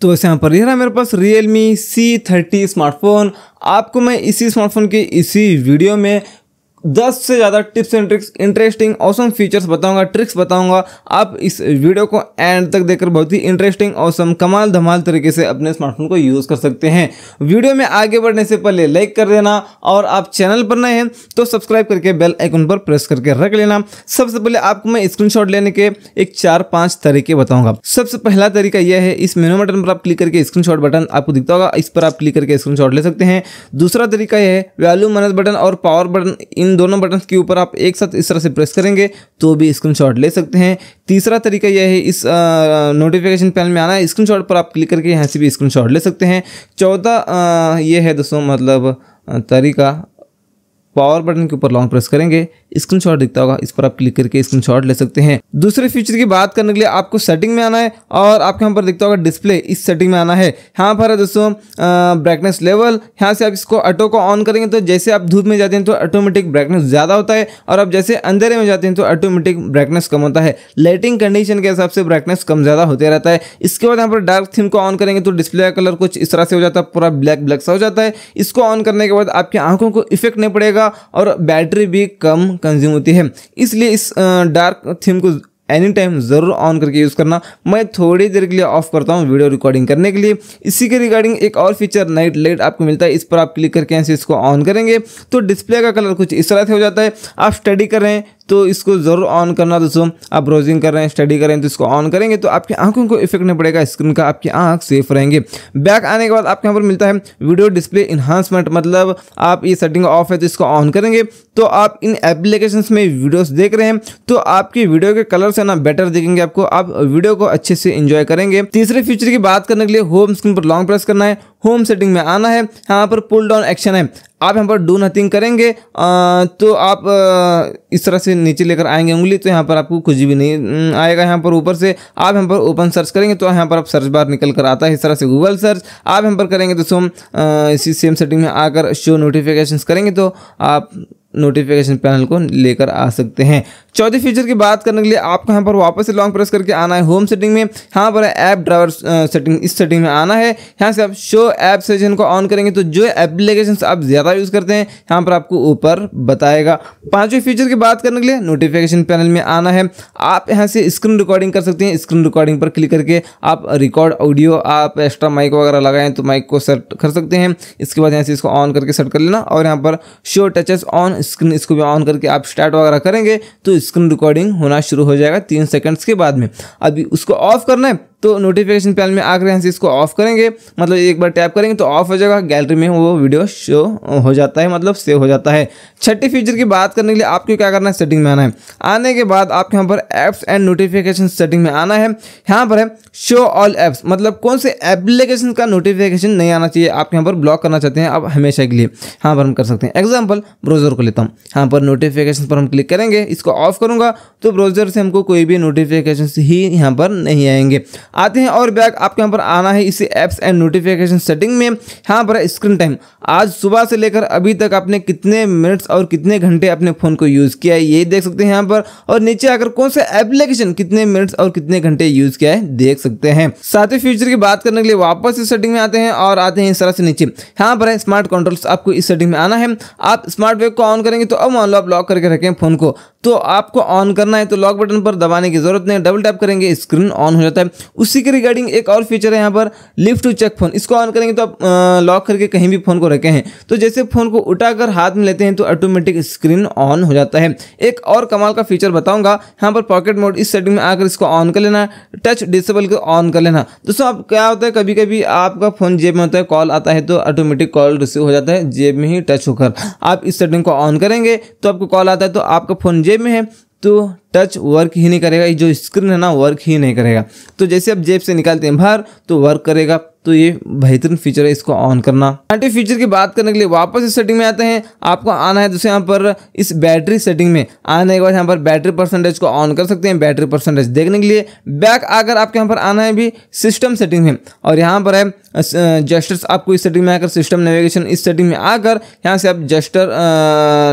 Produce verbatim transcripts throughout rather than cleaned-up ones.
तो वैसे यहाँ पर यह रहा मेरे पास Realme C थर्टी स्मार्टफोन। आपको मैं इसी स्मार्टफोन के इसी वीडियो में दस से ज़्यादा tips and tricks, interesting awesome features बताऊंगा, ट्रिक्स बताऊंगा। आप इस वीडियो को एंड तक देखकर बहुत ही इंटरेस्टिंग ऑसम कमाल धमाल तरीके से अपने स्मार्टफोन को यूज़ कर सकते हैं। वीडियो में आगे बढ़ने से पहले लाइक कर देना, और आप चैनल पर नए हैं तो सब्सक्राइब करके बेल आइकन पर प्रेस करके रख लेना। सबसे पहले आपको मैं स्क्रीनशॉट लेने के एक चार पाँच तरीके बताऊँगा। सबसे पहला तरीका यह है, इस मेनू बटन पर आप क्लिक करके स्क्रीनशॉट बटन आपको दिखता होगा, इस पर आप क्लिक करके स्क्रीनशॉट ले सकते हैं। दूसरा तरीका यह है, वॉल्यूम माइनस बटन और पावर बटन, इन दोनों बटन के ऊपर आप एक साथ इस तरह से प्रेस करेंगे तो भी स्क्रीनशॉट ले सकते हैं। तीसरा तरीका यह है, इस नोटिफिकेशन पैनल में आना है, स्क्रीनशॉट पर आप क्लिक करके यहाँ से भी स्क्रीनशॉट ले सकते हैं। चौथा ये है दोस्तों, मतलब तरीका, पावर बटन के ऊपर लॉन्ग प्रेस करेंगे, स्क्रीनशॉट दिखता होगा, इस पर आप क्लिक करके स्क्रीनशॉट ले सकते हैं। दूसरे फीचर की बात करने के लिए आपको सेटिंग में आना है, और आपके यहाँ पर दिखता होगा डिस्प्ले, इस सेटिंग में आना है। यहाँ पर है दोस्तों ब्राइटनेस लेवल, यहाँ से आप इसको ऑटो को ऑन करेंगे तो जैसे आप धूप में जाते हैं तो ऑटोमेटिक ब्राइटनेस ज़्यादा होता है, और आप जैसे अंधेरे में जाते हैं तो ऑटोमेटिक ब्राइटनेस कम होता है। लाइटिंग कंडीशन के हिसाब से ब्राइटनेस कम ज़्यादा होते रहता है। इसके बाद यहाँ पर डार्क थीम को ऑन करेंगे तो डिस्प्ले का कलर कुछ इस तरह से हो जाता है, पूरा ब्लैक ब्लैक सा हो जाता है। इसको ऑन करने के बाद आपकी आंखों को इफेक्ट नहीं पड़ेगा और बैटरी भी कम कंज्यूम होती है, इसलिए इस डार्क थीम को एनी टाइम ज़रूर ऑन करके यूज़ करना। मैं थोड़ी देर के लिए ऑफ करता हूँ वीडियो रिकॉर्डिंग करने के लिए। इसी के रिगार्डिंग एक और फीचर नाइट लाइट आपको मिलता है, इस पर आप क्लिक करके ऐसे इसको ऑन करेंगे तो डिस्प्ले का कलर कुछ इस तरह से हो जाता है। आप स्टडी कर रहे हैं तो इसको ज़रूर ऑन करना दोस्तों, आप ब्राउजिंग कर रहे हैं, स्टडी कर रहे हैं तो इसको ऑन करेंगे तो आपकी आंखों को इफेक्ट नहीं पड़ेगा स्क्रीन का, आपकी आंख सेफ रहेंगे। बैक आने के बाद आपके यहाँ पर मिलता है वीडियो डिस्प्ले इन्हांसमेंट, मतलब आप ये सेटिंग ऑफ है तो इसको ऑन करेंगे तो आप इन एप्लीकेशंस में वीडियोस देख रहे हैं तो आपकी वीडियो के कलर्स है ना बेटर दिखेंगे आपको, आप वीडियो को अच्छे से इंजॉय करेंगे। तीसरे फीचर की बात करने के लिए होम स्क्रीन पर लॉन्ग प्रेस करना है, होम सेटिंग में आना है, यहाँ पर पुल डाउन एक्शन है, आप यहाँ पर डू नथिंग करेंगे तो आप इस तरह से नीचे लेकर आएंगे उंगली तो यहाँ पर आपको कुछ भी नहीं आएगा। यहाँ पर ऊपर से आप यहाँ पर ओपन सर्च करेंगे तो यहाँ पर आप सर्च बार निकल कर आता है इस तरह से गूगल सर्च, आप यहाँ पर करेंगे दोस्तों इसी सेम सेटिंग में आकर शो नोटिफिकेशंस करेंगे तो आप नोटिफिकेशन पैनल को लेकर आ सकते हैं। चौथे फीचर की बात करने के लिए आपको यहाँ पर वापस से लॉन्ग प्रेस करके आना है होम सेटिंग में, यहाँ पर ऐप ड्राइवर सेटिंग, इस सेटिंग में आना है, यहाँ से आप शो ऐप सेशन को ऑन करेंगे तो जो एप्लीकेशंस आप ज़्यादा यूज़ करते हैं यहाँ पर आपको ऊपर बताएगा। पाँचवें फीचर की बात करने के लिए नोटिफिकेशन पैनल में आना है, आप यहाँ से स्क्रीन रिकॉर्डिंग कर सकते हैं, स्क्रीन रिकॉर्डिंग पर क्लिक करके आप रिकॉर्ड ऑडियो, आप एक्स्ट्रा माइक वगैरह लगाएं तो माइक को सेट कर सकते हैं। इसके बाद यहाँ से इसको ऑन करके सेट कर लेना, और यहाँ पर शो टचेस ऑन स्क्रीन, इसको भी ऑन करके आप स्टार्ट वगैरह करेंगे तो स्क्रीन रिकॉर्डिंग होना शुरू हो जाएगा तीन सेकंड्स के बाद में। अभी उसको ऑफ करना है तो नोटिफिकेशन पैनल में आकर यहाँ से इसको ऑफ करेंगे, मतलब एक बार टैप करेंगे तो ऑफ हो जाएगा, गैलरी में वो वीडियो शो हो जाता है, मतलब सेव हो जाता है। छठे फीचर की बात करने के लिए आपको क्या करना है, सेटिंग में आना है, आने के बाद आपके यहाँ पर ऐप्स एंड नोटिफिकेशन सेटिंग में आना है, यहाँ पर है शो ऑल ऐप्स, मतलब कौन से एप्लीकेशन का नोटिफिकेशन नहीं आना चाहिए, आप यहाँ पर ब्लॉक करना चाहते हैं आप हमेशा के लिए, यहाँ पर हम कर सकते हैं। एग्जाम्पल ब्राउजर को लेता हूँ, यहाँ पर नोटिफिकेशन पर हम क्लिक करेंगे, इसको ऑफ करूँगा तो ब्राउजर से हमको कोई भी नोटिफिकेशन ही यहाँ पर नहीं आएंगे। आते हैं और बैक, आपके यहाँ पर आना है इसी एप्स एंड नोटिफिकेशन सेटिंग में, यहाँ पर स्क्रीन टाइम, आज सुबह से लेकर अभी तक आपने कितने मिनट्स और कितने घंटे अपने फ़ोन को यूज़ किया है ये देख सकते हैं यहाँ पर, और नीचे आकर कौन सा एप्लीकेशन कितने मिनट्स और कितने घंटे यूज़ किया है देख सकते हैं। सातवें फीचर की बात करने के लिए वापस इस सेटिंग में आते हैं, और आते हैं इस तरह से नीचे, यहाँ पर है स्मार्ट कंट्रोल्स, आपको इस सेटिंग में आना है, आप स्मार्ट वेब को ऑन करेंगे तो अब मान लो आप लॉक करके रखें फ़ोन को तो आपको ऑन करना है तो लॉक बटन पर दबाने की जरूरत नहीं, डबल टैप करेंगे स्क्रीन ऑन हो जाता है। उसी के रिगार्डिंग एक और फीचर है यहाँ पर लिफ्ट टू चेक फोन, इसको ऑन करेंगे तो आप लॉक करके कहीं भी फ़ोन को रखे हैं तो जैसे फ़ोन को उठाकर हाथ में लेते हैं तो ऑटोमेटिक स्क्रीन ऑन हो जाता है। एक और कमाल का फीचर बताऊंगा, यहाँ पर पॉकेट मोड, इस सेटिंग में आकर इसको ऑन कर लेना, टच डिसेबल को ऑन कर लेना। दोस्तों आप क्या होता है, कभी कभी आपका फ़ोन जेब में होता है, कॉल आता है तो ऑटोमेटिक कॉल रिसीव हो जाता है जेब में ही टच होकर, आप इस सेटिंग को ऑन करेंगे तो आपको कॉल आता है तो आपका फ़ोन जेब में है तो टच वर्क ही नहीं करेगा, जो स्क्रीन है ना वर्क ही नहीं करेगा, तो जैसे आप जेब से निकालते हैं बाहर तो वर्क करेगा, तो ये बेहतरीन फीचर है, इसको ऑन करना। बैटरी फीचर की बात करने के लिए वापस इस सेटिंग में आते हैं। आपको आना है दोस्तों यहाँ पर इस बैटरी सेटिंग में, आने के बाद यहाँ पर बैटरी परसेंटेज को ऑन कर सकते हैं। बैटरी परसेंटेज देखने के लिए बैक आकर आपके यहाँ पर आना है भी सिस्टम सेटिंग में, और यहाँ पर है जेस्टर्स। आपको इस सेटिंग में आकर सिस्टम नेविगेशन इस सेटिंग में आकर यहाँ से आप जेस्टर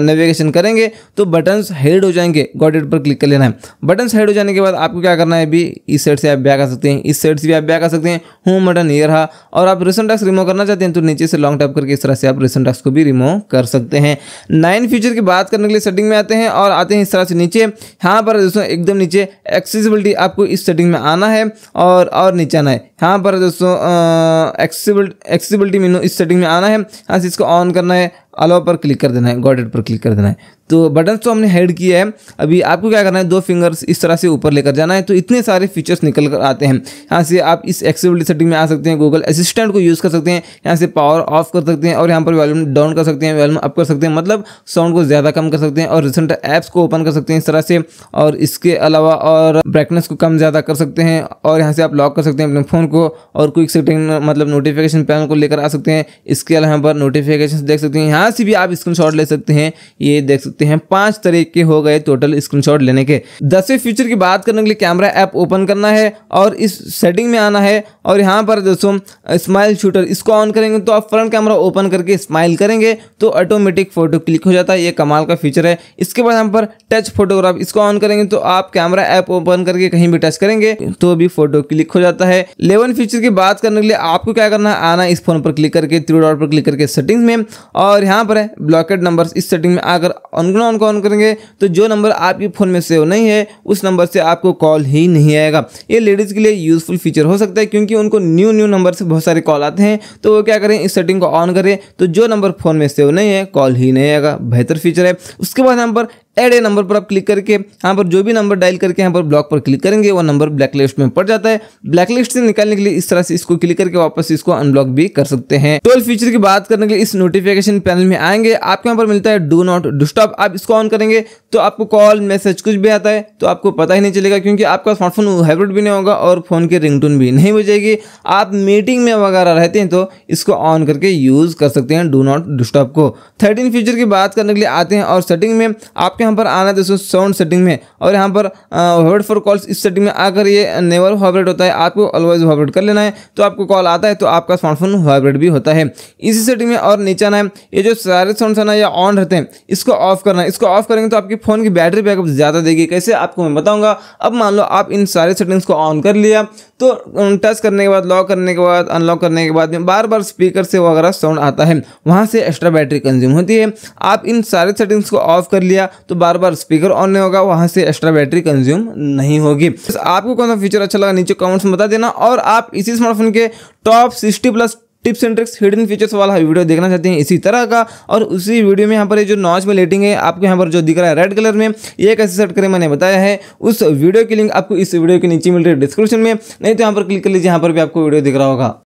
नेविगेशन करेंगे तो बटन्स हेड हो जाएंगे। गॉट इट पर क्लिक कर लेना है। बटन्स हेड हो जाने के बाद आपको क्या करना है भी इस साइड से आप बैक आ सकते हैं, इस साइड से भी आप बैक आ सकते हैं। होम बटन ये रहा, और आप रिसेंट टास्क रिमूव करना चाहते हैं तो नीचे से लॉन्ग टैप करके इस तरह से आप रिसेंट टास्क को भी रिमूव कर सकते हैं। नाइन फीचर की बात करने के लिए सेटिंग में आते हैं और आते हैं इस तरह से नीचे। यहाँ पर दोस्तों एकदम नीचे एक्सेसिबिलिटी आपको इस सेटिंग में आना है और और नीचे आना है। यहाँ पर दोस्तों एक्सेसिबिलिटी एक्सेसिबिलिटी मेनू इस सेटिंग में आना है। यहाँ से इसको ऑन करना है, अलाउ पर क्लिक कर देना है, गॉट इट पर क्लिक कर देना है। तो बटन्स तो हमने हेड किया है। अभी आपको क्या करना है, दो फिंगर्स इस तरह से ऊपर लेकर जाना है तो इतने सारे फीचर्स निकल कर आते हैं। यहाँ से आप इस एक्सेसिबिलिटी सेटिंग में आ सकते हैं, गूगल असिस्टेंट को यूज़ कर सकते हैं। यहाँ से पावर ऑफ कर सकते हैं और यहाँ पर वॉल्यूम डाउन कर सकते हैं, वॉल्यूम अप कर सकते हैं, मतलब साउंड को ज़्यादा कम कर सकते हैं। और रिसेंट ऐप्स को ओपन कर सकते हैं इस तरह से, और इसके अलावा और ब्राइटनेस को कम ज़्यादा कर सकते हैं। और यहाँ से आप लॉक कर सकते हैं अपने फ़ोन को, और क्विक सेटिंग मतलब नोटिफिकेशन पैनल को लेकर आ सकते हैं। इसके अलावा यहाँ पर नोटिफिकेशन देख सकते हैं, यहाँ से भी आप स्क्रीनशॉट ले सकते हैं। ये देख सकते हैं पांच तरह के हो गए टोटल स्क्रीनशॉट लेने के। दसवें फीचर की बात करने के लिए कैमरा ऐप ओपन करना है और इस सेटिंग में आना है, और यहाँ पर दोस्तों स्माइल शूटर इसको ऑन करेंगे तो आप फ्रंट कैमरा ओपन करके स्माइल करेंगे तो ऑटोमेटिक फोटो क्लिक हो जाता है। ये कमाल का फीचर है। इसके बाद यहाँ पर टच फोटोग्राफ इसको ऑन करेंगे तो आप कैमरा ऐप ओपन करके कहीं भी टच करेंगे तो भी फोटो क्लिक हो जाता है। ग्यारहवें फीचर की बात करने के लिए आपको क्या करना है, आना इस फोन पर क्लिक करके थ्री डॉट पर क्लिक करके सेटिंग में, और यहाँ पर है ब्लॉकेड नंबर्स इस सेटिंग में आकर ऑन ऑन ऑन करेंगे तो जो नंबर आपके फ़ोन में सेव नहीं है उस नंबर से आपको कॉल ही नहीं आएगा। ये लेडीज़ के लिए यूज़फुल फीचर हो सकता है क्योंकि उनको न्यू न्यू नंबर से बहुत सारे कॉल आते हैं, तो वो क्या करें इस सेटिंग को ऑन करें तो जो नंबर फ़ोन में सेव नहीं है कॉल ही नहीं आएगा। बेहतर फीचर है। उसके बाद यहाँ पर एड ए नंबर पर आप क्लिक करके यहाँ पर जो भी नंबर डायल करके यहाँ पर ब्लॉक पर क्लिक करेंगे वो नंबर ब्लैकलिस्ट में पड़ जाता है। ब्लैकलिस्ट से निकालने के लिए इस तरह से इसको क्लिक करके वापस इसको अनब्लॉक भी कर सकते हैं। ट्वेल्व फीचर की बात करने के लिए इस नोटिफिकेशन पैनल में आएंगे, आपके यहाँ पर मिलता है डू नॉट डिस्टर्ब। आप इसको ऑन करेंगे तो आपको कॉल मैसेज कुछ भी आता है तो आपको पता ही नहीं चलेगा क्योंकि आपका स्मार्टफोन हाइब्रिड भी नहीं होगा और फोन की रिंगटोन भी नहीं बजेगी। आप मीटिंग में वगैरह रहते हैं तो इसको ऑन करके यूज कर सकते हैं डू नॉट डिस्टर्ब को। थर्टीन फीचर की बात करने के लिए आते हैं और सेटिंग में आपके यहाँ पर आना है दोस्तों साउंड सेटिंग में, और यहाँ पर वाइब्रेट फॉर कॉल्स इस सेटिंग में आकर ये नेवर वाइब्रेट होता है, आपको ऑलवेज वाइब्रेट कर लेना है। तो आपको कॉल आता है तो आपका स्मार्टफोन वाइब्रेट भी होता है। इसी सेटिंग में और नीचे आना है। ये जो सारे साउंड्स है ना ये ऑन रहते हैं, इसको ऑफ करना है। इसको ऑफ करेंगे तो आपकी फ़ोन की बैटरी बैकअप ज़्यादा देगी, कैसे आपको मैं बताऊँगा। अब मान लो आप इन सारे सेटिंग्स को ऑन कर लिया तो टच करने के बाद, लॉक करने के बाद, अनलॉक करने के बाद में बार बार स्पीकर से वगैरह साउंड आता है, वहाँ से एक्स्ट्रा बैटरी कंज्यूम होती है। आप इन सारे सेटिंग्स को ऑफ कर लिया तो बार बार स्पीकर ऑन नहीं होगा, वहाँ से एक्स्ट्रा बैटरी कंज्यूम नहीं होगी। तो आपको कौन सा फीचर अच्छा लगा नीचे कमेंट्स में बता देना, और आप इसी स्मार्टफोन के top sixty plus tips and tricks hidden features वाला वीडियो देखना चाहते हैं इसी तरह का। और उसी वीडियो में यहाँ पर जो नॉच में लाइटिंग है आपको यहाँ पर जो दिख रहा है रेड कलर में, ये कैसे सेट करें मैंने बताया है। उस वीडियो की लिंक आपको इस वीडियो के नीचे मिल रही है डिस्क्रिप्शन में, नहीं तो यहाँ पर क्लिक कर लीजिए, यहाँ पर भी आपको वीडियो दिख रहा होगा।